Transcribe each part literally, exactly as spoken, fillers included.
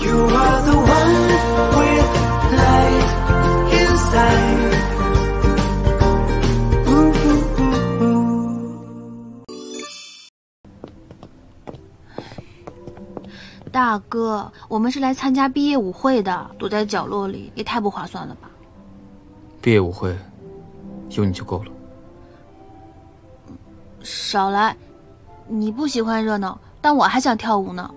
You are the one with light inside. Ooh, ooh, ooh, ooh. 大哥，我们是来参加毕业舞会的，躲在角落里也太不划算了吧！毕业舞会，有你就够了。少来，你不喜欢热闹，但我还想跳舞呢。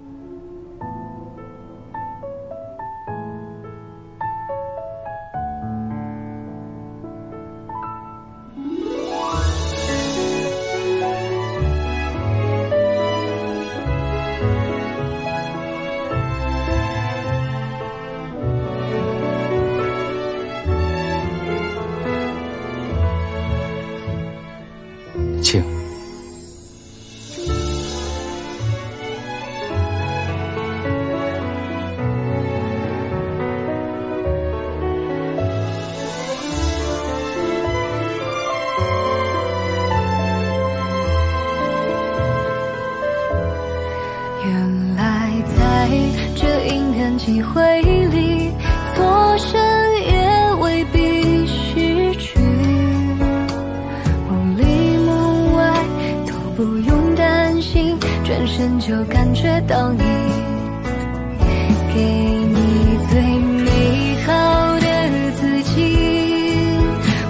机会里，错身也未必失去。梦里梦外都不用担心，转身就感觉到你。给你最美好的自己，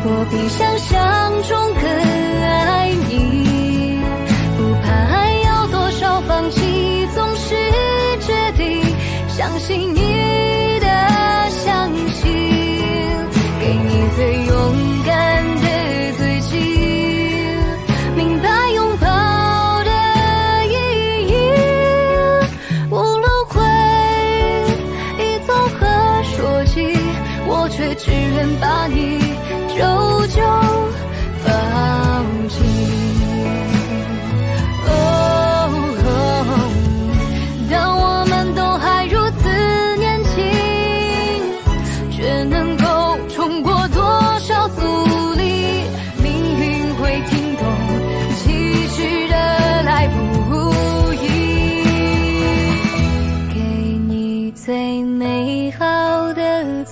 我比想象中更爱你。不怕还要多少放弃，总是决定。 相信你的相信，给你最勇敢的自己，明白拥抱的意义。无论回忆从何说起，我却只愿把你久久抱紧。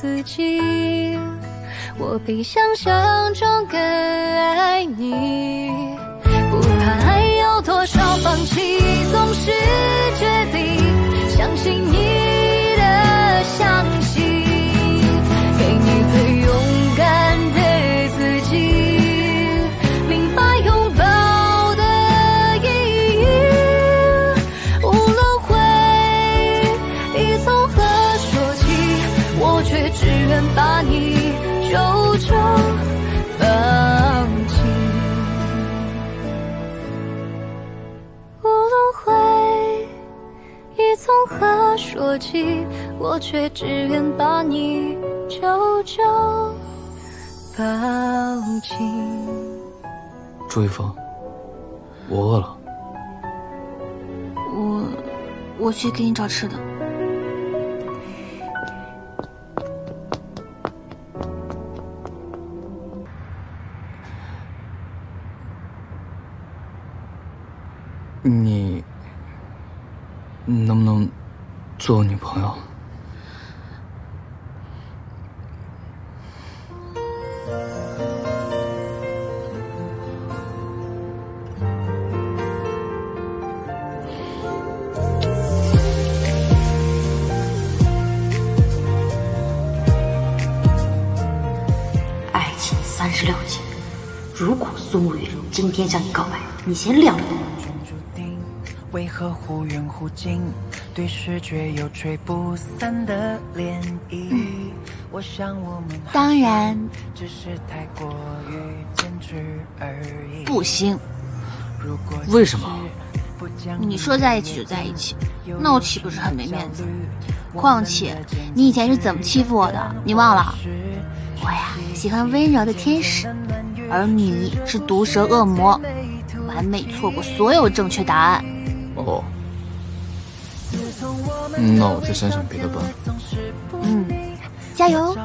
自己，我比想象中更爱你。不怕还要多少放弃，总是决定相信你的相信，给你最勇敢的自己，明白拥抱的意义。无论回忆从何说起，我却。 只愿把你久久抱紧，无论回忆从何说起，我却只愿把你久久抱紧。朱一峰，我饿了，我我去给你找吃的。 你能不能做我女朋友？爱情三十六计，如果孙慕云今天向你告白，你先晾着。 为何忽远忽近？对视觉有吹不散的涟漪。我想我们当然只是太过于坚持而已。不行，为什么？你说在一起就在一起，那我岂不是很没面子？况且你以前是怎么欺负我的？你忘了？我呀，喜欢温柔的天使，而你是毒舌恶魔，完美错过所有正确答案。 哦，那我再想想别的办法。嗯，加油！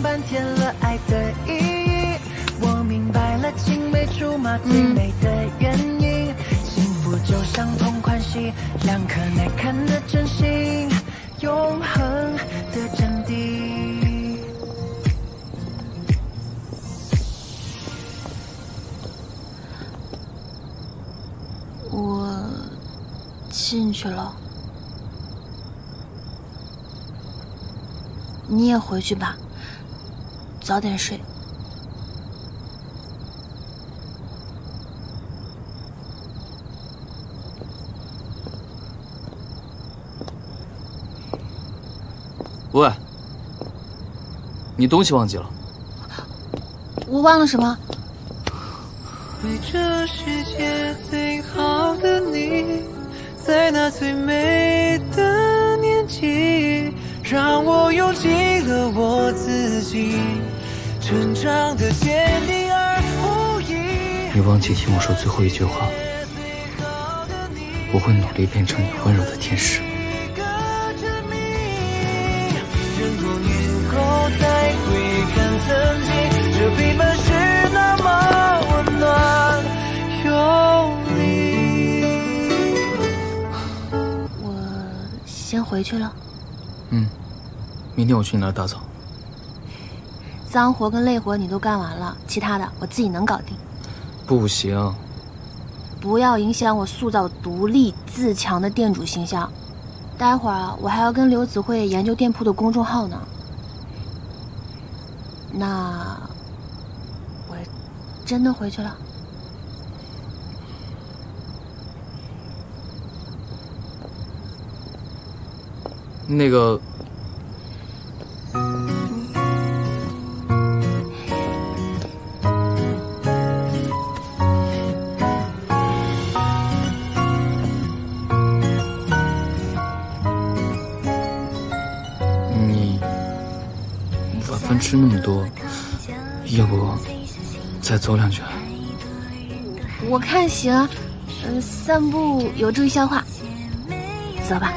上半天了爱的意义，我明白了青梅竹马最美的原因。幸福就像同款式，两颗耐看的真心，永恒的真谛。我进去了，你也回去吧。 早点睡。喂，你东西忘记了？我忘了什么？为这世界最好的你，在那最美的年纪，让我用尽了我自己。 成长的坚定而无疑。你忘记听我说最后一句话，我会努力变成你温柔的天使。人多年后才会看曾经，这陪伴是那么温暖有力。我先回去了。嗯，明天我去你那儿打扫。 脏活跟累活你都干完了，其他的我自己能搞定。不行，不要影响我塑造独立自强的店主形象。待会儿啊，我还要跟刘子慧研究店铺的公众号呢。那我真的回去了。那个。 吃那么多，要不再走两圈？我看行，嗯、呃，散步有助于消化。走吧。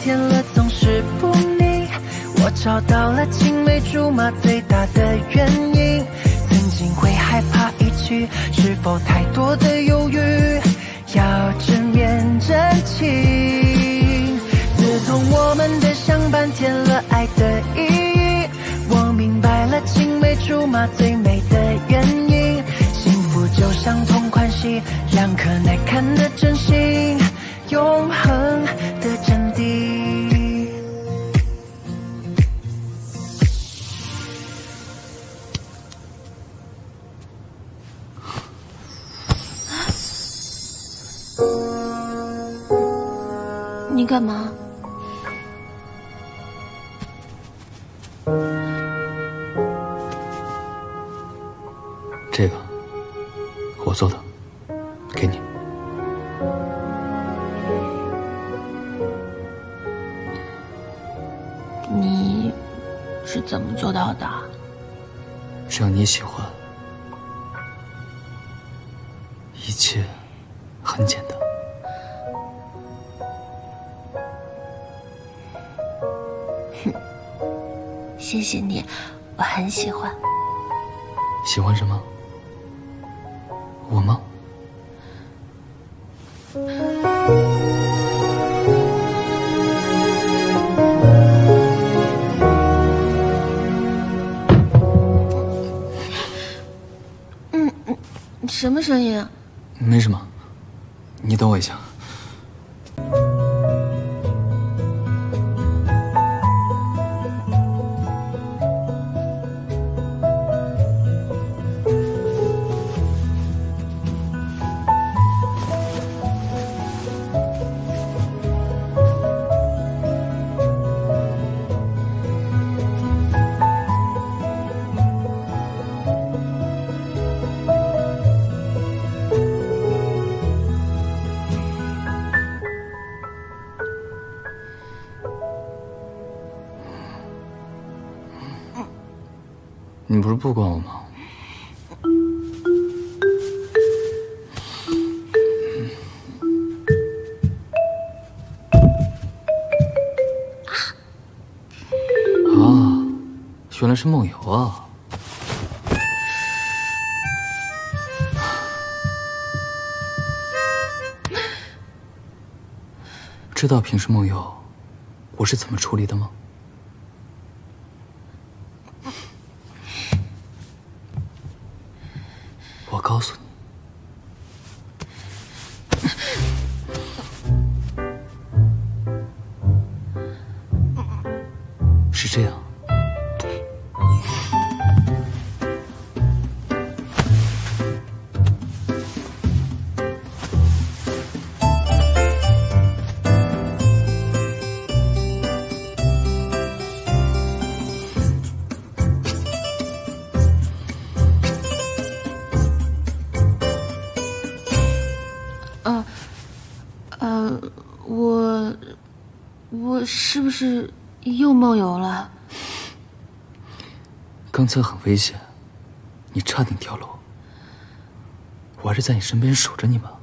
填了总是不腻，我找到了青梅竹马最大的原因。曾经会害怕一起，是否太多的犹豫，要直面真情。自从我们的相伴添了爱的意义，我明白了青梅竹马最美的原因。幸福就像同款式，两颗耐看的真心，永恒的真。 你干嘛？这个我做的，给你。你是怎么做到的？只要你喜欢，一切很简单。 谢谢你，我很喜欢。喜欢什么？我吗？嗯嗯，什么声音啊？没什么，你等我一下。 你不是不管我吗？啊，原来是梦游啊！知道平时梦游我是怎么处理的吗？ 我告诉你，是这样。呃，呃，我，我是不是又梦游了？刚才很危险，你差点跳楼，我还是在你身边守着你吧。